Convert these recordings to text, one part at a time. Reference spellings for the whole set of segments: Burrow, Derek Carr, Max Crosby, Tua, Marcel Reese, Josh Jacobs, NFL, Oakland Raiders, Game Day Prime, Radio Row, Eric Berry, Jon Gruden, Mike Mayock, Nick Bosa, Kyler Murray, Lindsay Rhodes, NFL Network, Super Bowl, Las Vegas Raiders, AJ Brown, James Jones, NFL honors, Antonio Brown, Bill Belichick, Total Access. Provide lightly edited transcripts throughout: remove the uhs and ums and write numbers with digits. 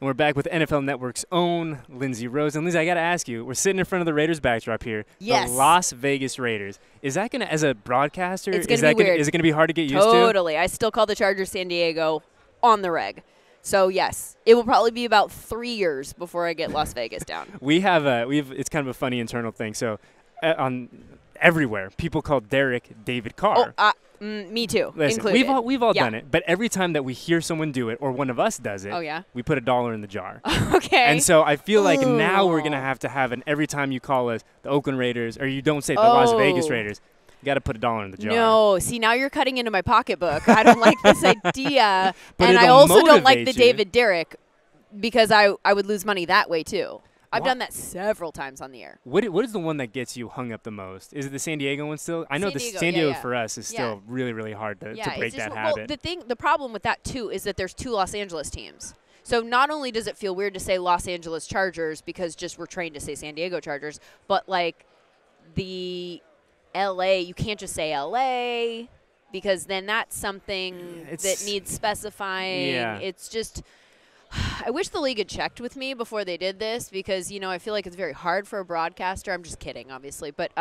And we're back with NFL Network's own Lindsay Rhodes. And Lindsay, I got to ask you, we're sitting in front of the Raiders backdrop here. Yes. The Las Vegas Raiders. Is that going to, as a broadcaster, it's gonna be weird. Is it going to be hard to get used to? Totally. I still call the Chargers San Diego on the reg. So, yes, it will probably be about 3 years before I get Las Vegas down. It's kind of a funny internal thing. So, on everywhere, people call Derek David Carr. Oh, me too. Listen, included. We've all done it, but every time that we hear someone do it or one of us does it, we put $1 in the jar. Okay. And so I feel like now we're gonna have to have an every time you call us the Oakland Raiders or you don't say the Las Vegas Raiders, you got to put $1 in the jar. No, see, now you're cutting into my pocketbook. I don't like this idea, and I also don't like the David Derek because I would lose money that way too. I've done that several times on the air. What is the one that gets you hung up the most? Is it the San Diego one still? I know the San Diego for us is still really, really hard to break that habit. Well, the problem with that, too, is that there's two Los Angeles teams. So not only does it feel weird to say Los Angeles Chargers because we're trained to say San Diego Chargers, but, like, the L.A., you can't just say L.A. because then that's something that needs specifying. Yeah. It's just – I wish the league had checked with me before they did this because, you know, I feel like it's very hard for a broadcaster. I'm just kidding, obviously. But,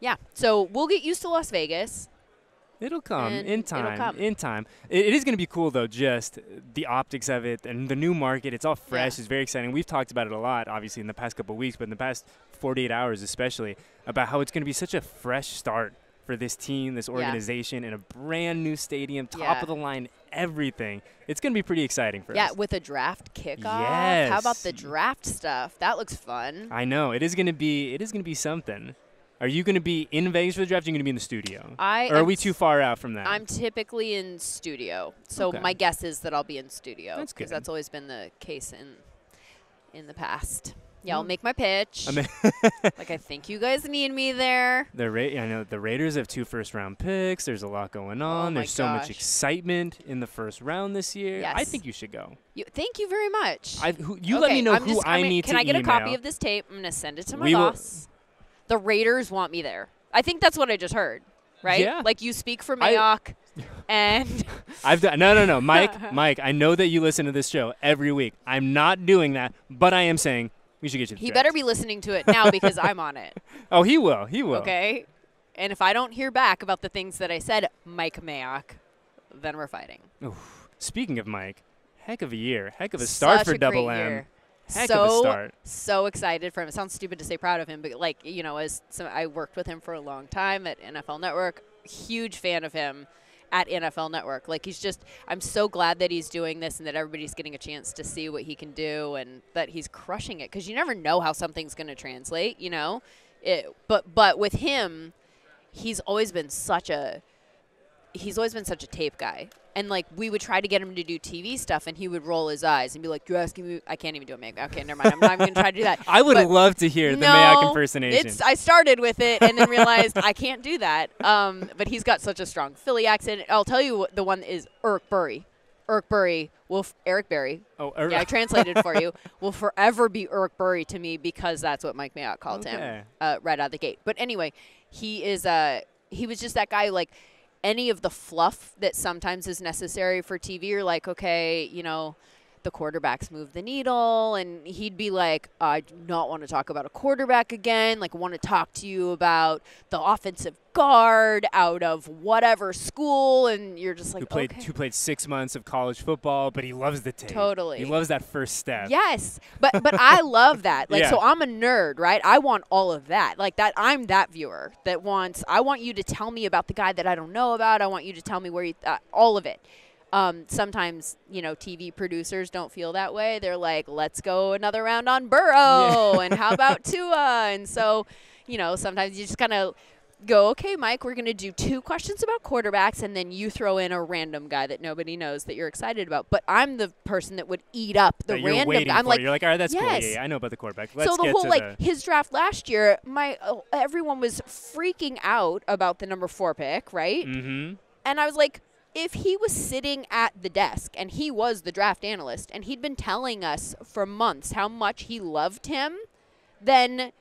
yeah, so we'll get used to Las Vegas. It'll come in time. It'll come. In time. It is going to be cool, though, just the optics of it and the new market. It's all fresh. Yeah. It's very exciting. We've talked about it a lot, obviously, in the past couple of weeks, but in the past 48 hours especially, about how it's going to be such a fresh start for this team, this organization, in a brand-new stadium, top-of-the-line everything. It's going to be pretty exciting for us. Yeah, with a draft kickoff. Yes. How about the draft stuff? That looks fun. I know. It is going to be something. Are you going to be in Vegas for the draft or are you going to be in the studio? Or are we too far out from that? I'm typically in studio. So my guess is that I'll be in studio. That's good. Because that's always been the case in the past. Yeah, I'll make my pitch. I think you guys need me there. I know the Raiders have 2 first-round picks. There's a lot going on. There's so much excitement in the first round this year. Yes. I think you should go. Thank you very much. Let me know who I need to email. Can I get a copy of this tape? I'm going to send it to my boss. The Raiders want me there. I think that's what I just heard, right? Yeah. Like you speak for Mayock. And no, Mike, I know that you listen to this show every week. I'm not doing that, but I am saying – we should get you the draft. He better be listening to it now because I'm on it. Oh, he will. He will. Okay. And if I don't hear back about the things that I said, Mike Mayock, then we're fighting. Oof. Speaking of Mike, heck of a year. Heck of a start for Double M. Heck of a start. So excited for him. It sounds stupid to say proud of him, but, like, you know, I worked with him for a long time at NFL Network. Huge fan of him at NFL Network. Like, I'm so glad that he's doing this and that everybody's getting a chance to see what he can do and that he's crushing it because you never know how something's going to translate, you know. But with him, he's always been such a tape guy. And, like, we would try to get him to do TV stuff, and he would roll his eyes and be like, "You're asking me? I can't even do a Mayock. Okay, never mind. I'm not even going to try to do that." I would love to hear the Mayock impersonation. I started with it and then realized I can't do that. But he's got such a strong Philly accent. I'll tell you the one is Eric Berry. Eric Berry will Eric Berry. Oh, yeah, I translated for you. Will forever be Eric Berry to me because that's what Mike Mayock called him right out of the gate. But anyway, he was just that guy like. Any of the fluff that sometimes is necessary for TV, you're like, okay, you know, the quarterbacks move the needle. And he'd be like, I do not want to talk about a quarterback again. Like, I want to talk to you about the offensive guard out of whatever school. And you're just like, who played 6 months of college football, but he loves the tape. Totally. He loves that first step. Yes. But I love that. Like, so I'm a nerd, right? I want all of that. Like, that I'm that viewer that wants, I want you to tell me about the guy that I don't know about. I want you to tell me where you, all of it. Sometimes, you know, TV producers don't feel that way. They're like, let's go another round on Burrow. Yeah. And how about Tua? And so, you know, sometimes you just kind of go, okay, Mike, we're going to do 2 questions about quarterbacks. And then you throw in a random guy that nobody knows that you're excited about. But I'm the person that would eat up the random guy. You're like, all right, that's cool. Yeah, I know about the quarterback. Let's so the whole, like, his draft last year, everyone was freaking out about the number 4 pick, right? Mm-hmm. And I was like, if he was sitting at the desk and he was the draft analyst and he'd been telling us for months how much he loved him, then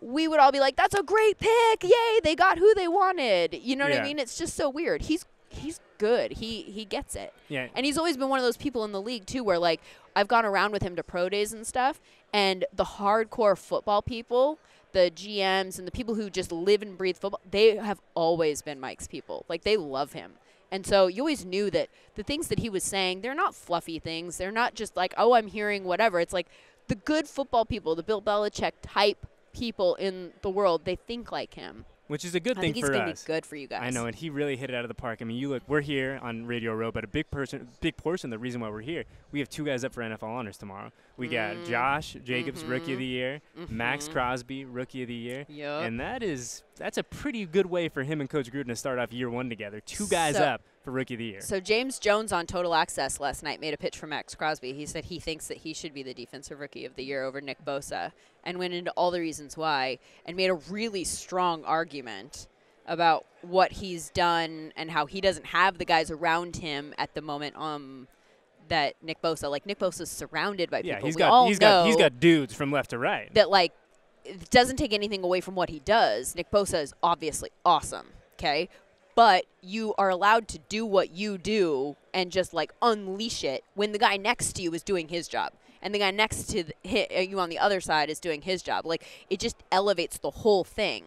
we would all be like, that's a great pick. Yay, they got who they wanted. You know what I mean? It's just so weird. He's he's good. He gets it. Yeah. And he's always been one of those people in the league, too, where, like, I've gone around with him to pro days and stuff, and the hardcore football people, the GMs and the people who just live and breathe football, they have always been Mike's people. Like, they love him. And so you always knew that the things that he was saying, they're not fluffy things. They're not just like, oh, I'm hearing whatever. It's like the good football people, the Bill Belichick type people in the world, they think like him. Which is a good thing for us. I think he's going to be good for you guys. I know, and he really hit it out of the park. I mean, you look, we're here on Radio Row, but a big portion of the reason why we're here, we have two guys up for NFL honors tomorrow. We got Josh Jacobs, Rookie of the Year, Max Crosby, Rookie of the Year. Yep. And that's a pretty good way for him and Coach Gruden to start off year one together. Two guys up for Rookie of the Year. So James Jones on Total Access last night made a pitch for Max Crosby. He said he thinks that he should be the Defensive Rookie of the Year over Nick Bosa, and went into all the reasons why and made a really strong argument about what he's done and how he doesn't have the guys around him at the moment that Nick Bosa, like Nick Bosa's surrounded by people. He's got dudes from left to right. That, like, it doesn't take anything away from what he does. Nick Bosa is obviously awesome, okay? But you are allowed to do what you do and just, like, unleash it when the guy next to you is doing his job. And the guy next to you on the other side is doing his job. Like, it just elevates the whole thing.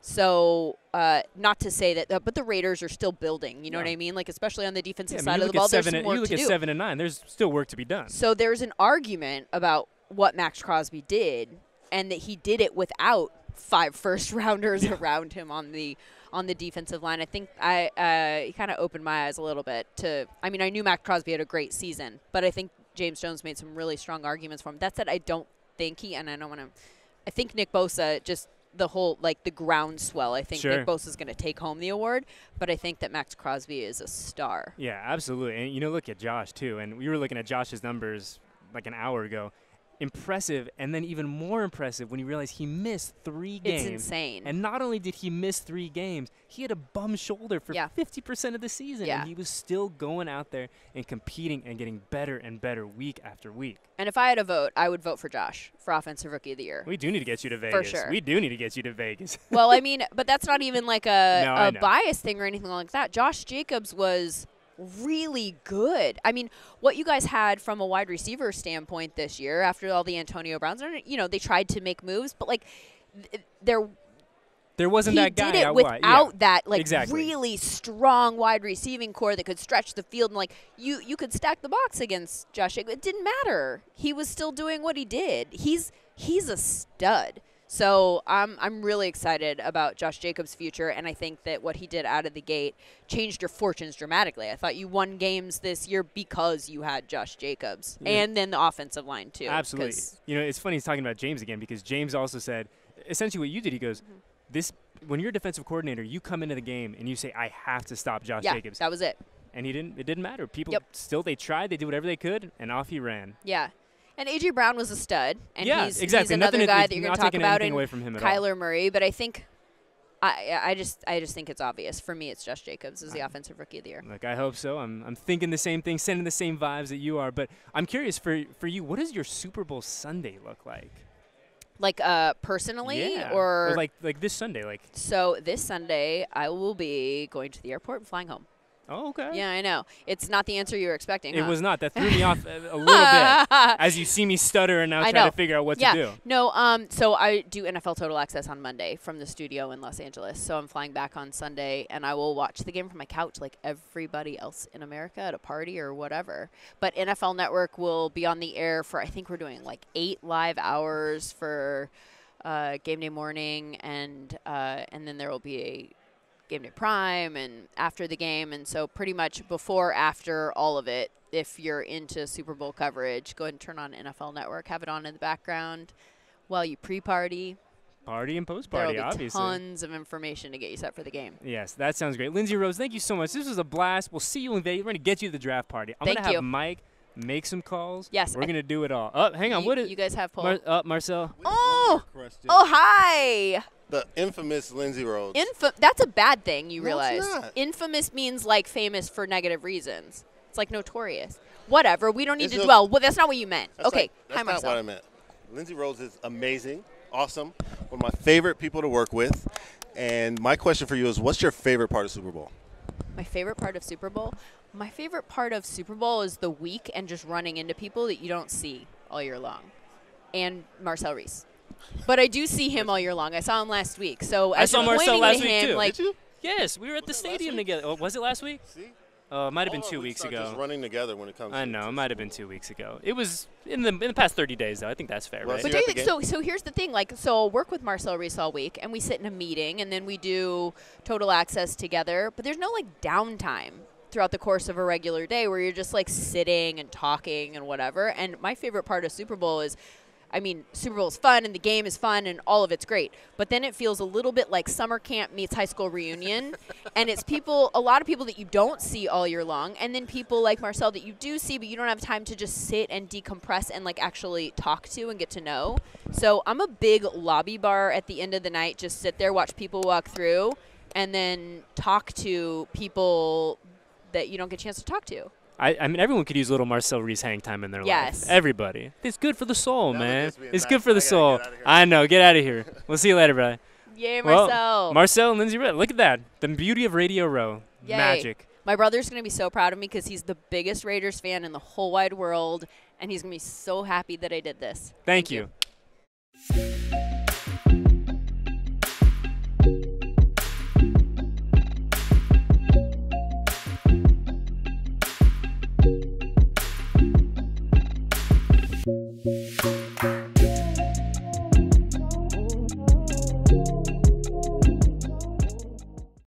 So not to say that, but the Raiders are still building. You know what I mean? Like, especially on the defensive side of the ball, there's more to do. You look at 7 and 9. There's still work to be done. So there's an argument about what Max Crosby did and that he did it without 5 first-rounders around him on the – on the defensive line. I think he kind of opened my eyes a little bit to, I mean, I knew Max Crosby had a great season, but I think James Jones made some really strong arguments for him. That said, I don't think I think Nick Bosa, just the whole, like, the groundswell, I think Nick Bosa is going to take home the award, but I think that Max Crosby is a star. Yeah, absolutely. And, you know, look at Josh, too. And we were looking at Josh's numbers like an hour ago. Impressive, and then even more impressive when you realize he missed 3 games. It's insane. And not only did he miss 3 games, he had a bum shoulder for 50% of the season, and he was still going out there and competing and getting better and better week after week. And if I had a vote, I would vote for Josh for Offensive Rookie of the Year. We do need to get you to Vegas. For sure. We do need to get you to Vegas. Well, I mean, but that's not even like a bias thing or anything like that. Josh Jacobs was really good. I mean, what you guys had from a wide receiver standpoint this year, after all the Antonio Browns, you know, they tried to make moves, but, like, there wasn't that guy. He did it without that, like, really strong wide receiving core that could stretch the field. And, like, you could stack the box against Josh. It didn't matter. He was still doing what he did. He's a stud. So I'm really excited about Josh Jacobs' future, and I think that what he did out of the gate changed your fortunes dramatically. I thought you won games this year because you had Josh Jacobs, and then the offensive line too. Absolutely. You know, it's funny he's talking about James again, because James also said, essentially what you did, he goes, this, when you're a defensive coordinator, you come into the game and you say, I have to stop Josh Jacobs. Yeah, that was it. And it didn't matter. People still, they tried, they did whatever they could, and off he ran. Yeah. And AJ Brown was a stud, and he's another guy that you're going to talk about, and away from him at Kyler Murray. But I think, I just think it's obvious for me. It's Josh Jacobs is the Offensive Rookie of the Year. Look, I hope so. I'm thinking the same thing, sending the same vibes that you are. But I'm curious for you, what does your Super Bowl Sunday look like? Like personally, or like this Sunday, like. So this Sunday, I will be going to the airport and flying home. Oh, okay. Yeah, I know. It's not the answer you were expecting. It was not. That threw me off a little bit, as you see me stutter and now trying to figure out what to do. No, so I do NFL Total Access on Monday from the studio in Los Angeles. So I'm flying back on Sunday, and I will watch the game from my couch like everybody else in America at a party or whatever. But NFL Network will be on the air for, I think we're doing like 8 live hours for game day morning, and then there will be a Game Day Prime and after the game, and so pretty much before, after, all of it. If you're into Super Bowl coverage, go ahead and turn on NFL Network. Have it on in the background while you pre-party. Party and post-party, obviously. Tons of information to get you set for the game. Yes, that sounds great. Lindsay Rhodes, thank you so much. This was a blast. We'll see you in Vegas. We're going to get you to the draft party. I'm going to have Mike make some calls. Yes. We're going to do it all. Oh, hang on. What is, you guys have polls? Marcel. Oh! Oh, hi! The infamous Lindsay Rhodes. That's a bad thing, you realize. It's not. Infamous means, like, famous for negative reasons. It's like notorious. Whatever. We don't need to dwell. Well, that's not what you meant. Okay. That's not what I meant. Lindsay Rhodes is amazing, awesome, one of my favorite people to work with. And my question for you is, what's your favorite part of Super Bowl? my favorite part of Super Bowl? My favorite part of Super Bowl is the week and just running into people that you don't see all year long. And Marcel Reese. But I do see him all year long. I saw him last week. So I saw Marcel last week, too. Did you? Yes, we were at the stadium together. Oh, was it last week? See? It might have been 2 weeks ago. Just running together when it comes. I know it might have been 2 weeks ago. It was in the past 30 days though. I think that's fair, right? But so here's the thing. Like, so I'll work with Marcel Reese all week, and we sit in a meeting, and then we do Total Access together. But there's no like downtime throughout the course of a regular day where you're just like sitting and talking and whatever. And my favorite part of Super Bowl is, I mean, Super Bowl is fun and the game is fun and all of it's great. But then it feels a little bit like summer camp meets high school reunion. And it's people, a lot of people that you don't see all year long. And then people like Marcel that you do see, but you don't have time to just sit and decompress and like actually talk to and get to know. So I'm a big lobby bar at the end of the night, just sit there, watch people walk through, and then talk to people that you don't get a chance to talk to. I mean, everyone could use a little Marcel Reese hang time in their life. Everybody. It's good for the soul, man. It's good for the soul. I know. Get out of here. We'll see you later, brother. Yay, Marcel. Well, Marcel and Lindsay Rhodes. Look at that. The beauty of Radio Row. Yay. Magic. My brother's going to be so proud of me because he's the biggest Raiders fan in the whole wide world, and he's going to be so happy that I did this. Thank you.